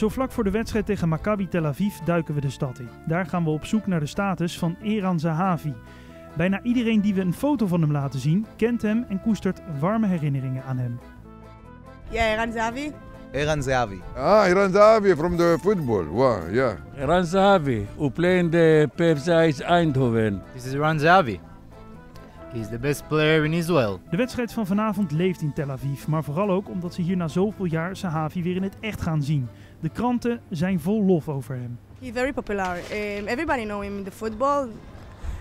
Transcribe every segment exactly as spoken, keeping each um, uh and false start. Zo vlak voor de wedstrijd tegen Maccabi Tel Aviv duiken we de stad in. Daar gaan we op zoek naar de status van Eran Zahavi. Bijna iedereen die we een foto van hem laten zien, kent hem en koestert warme herinneringen aan hem. Ja, Eran Zahavi. Eran Zahavi. Ah, Eran Zahavi from the football. Wow, yeah. Eran Zahavi, who played in the Pepseis Eindhoven. This is Eran Zahavi. He's the best player in Israel. De wedstrijd van vanavond leeft in Tel Aviv, maar vooral ook omdat ze hier na zoveel jaar Zahavi weer in het echt gaan zien. De kranten zijn vol lof over hem. He's very popular. Um, everybody knows him in the football.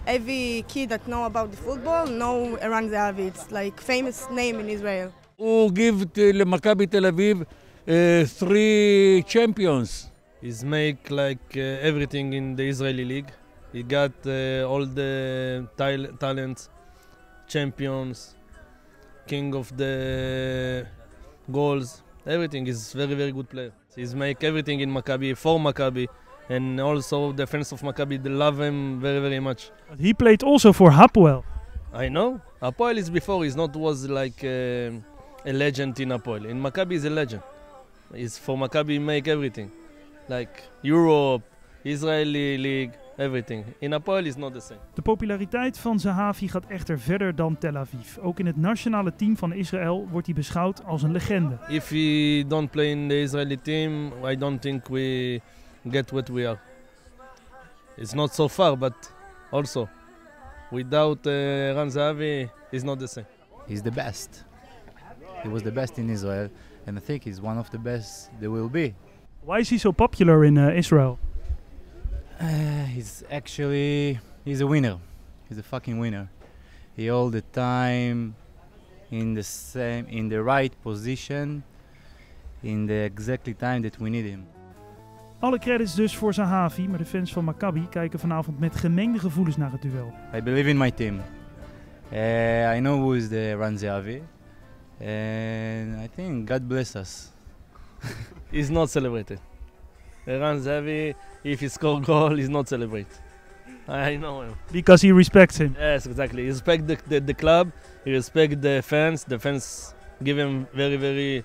Every kid that knows about the football knows Eran Zahavi. It's like famous name in Israel. Who gives to Maccabi Tel Aviv uh, three champions? He's make like uh, everything in the Israeli league. He got uh, all the tal talents. Champions, king of the goals, everything. Is very very good player. He's make everything in Maccabi, for Maccabi, and also the fans of Maccabi, they love him very very much. He played also for Hapoel. I know. Hapoel is before, he's not was like a, a legend in Hapoel. In Maccabi is a legend. He's for Maccabi make everything. Like Europe, Israeli league. Everything. In Hapoel is not the same. De populariteit van Zahavi gaat echter verder dan Tel Aviv. Ook in het nationale team van Israël wordt hij beschouwd als een legende. If we don't play in the Israeli team, I don't think we get what we are. It's not so far, but also without uh, Eran Zahavi, it's not the same. He's the best. He was the best in Israel, and I think he's one of the best there will be. Why is he so popular in uh, Israel? Uh, he's actually, he's a winner. He's a fucking winner. He all the time in the same, in the right position, in the exactly time that we need him. Alle credits dus voor Zahavi, maar de fans van Maccabi kijken vanavond met gemengde gevoelens naar het duel. I believe in my team. Uh, I know who is the Eran Zahavi, and I think God bless us. He's not celebrated. Eran Zahavi, if he scores goal, he's not celebrated. I know him. Because he respects him. Yes, exactly. He respects the, the, the club, he respects the fans. The fans give him very, very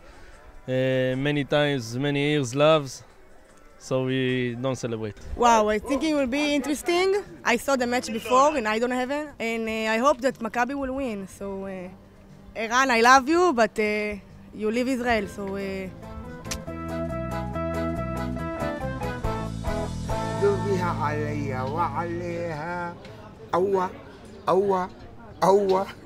uh, many times, many years loves. So we don't celebrate. Wow, I think it will be interesting. I saw the match before in I don't have it. And uh, I hope that Maccabi will win. So, uh, Eran, I love you, but uh, you live Israel. So. Uh, عليها وعليها أوى أوى أوى